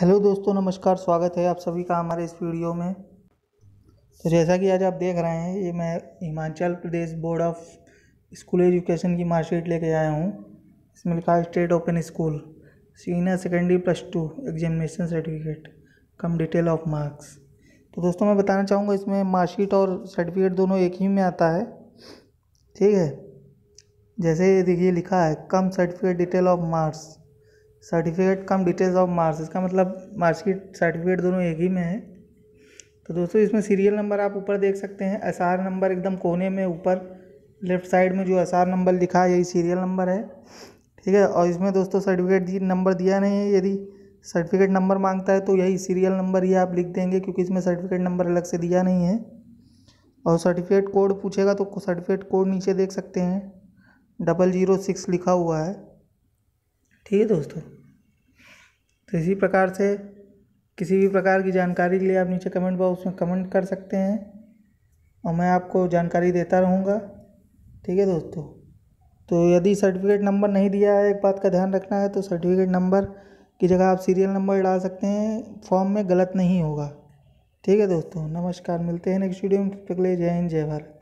Hello दोस्तों, नमस्कार। स्वागत है आप सभी का हमारे इस वीडियो में। तो जैसा कि आज आप देख रहे हैं, ये मैं Himachal Pradesh board of school education की मार्कशीट लेके आया हूँ। इसमें लिखा है state open school senior secondary +2 examination certificate cum detail of marks. तो दोस्तों मैं बताना चाहूँगा, इसमें मार्कशीट और सर्टिफिकेट दोनों एक ही में आता है, ठीक है। जैसे ये देखिए लिखा है cum certificate detail of marks, certificate cum details of marks, इसका मतलब मार्कशीट सर्टिफिकेट दोनों एक ही में है। तो दोस्तों इसमें सीरियल नंबर आप ऊपर देख सकते हैं, SR नंबर एकदम कोने में ऊपर लेफ़्ट साइड में जो SR नंबर लिखा है यही सीरियल नंबर है, ठीक है। और इसमें दोस्तों सर्टिफिकेट नंबर दिया नहीं है, यदि सर्टिफिकेट नंबर मांगता है तो यही सीरियल नंबर ही आप लिख देंगे, क्योंकि इसमें सर्टिफिकेट नंबर अलग से दिया नहीं है। और सर्टिफिकेट कोड पूछेगा तो सर्टिफिकेट कोड नीचे देख सकते हैं 006 लिखा हुआ है, ठीक है दोस्तों। तो इसी प्रकार से किसी भी प्रकार की जानकारी के लिए आप नीचे कमेंट बॉक्स में कमेंट कर सकते हैं और मैं आपको जानकारी देता रहूँगा, ठीक है दोस्तों। तो यदि सर्टिफिकेट नंबर नहीं दिया है, एक बात का ध्यान रखना है, तो सर्टिफिकेट नंबर की जगह आप सीरियल नंबर डाल सकते हैं, फॉर्म में गलत नहीं होगा, ठीक है दोस्तों। नमस्कार, मिलते हैं नेक्स्ट वीडियो में। तब तक के लिए जय हिंद, जय भारत।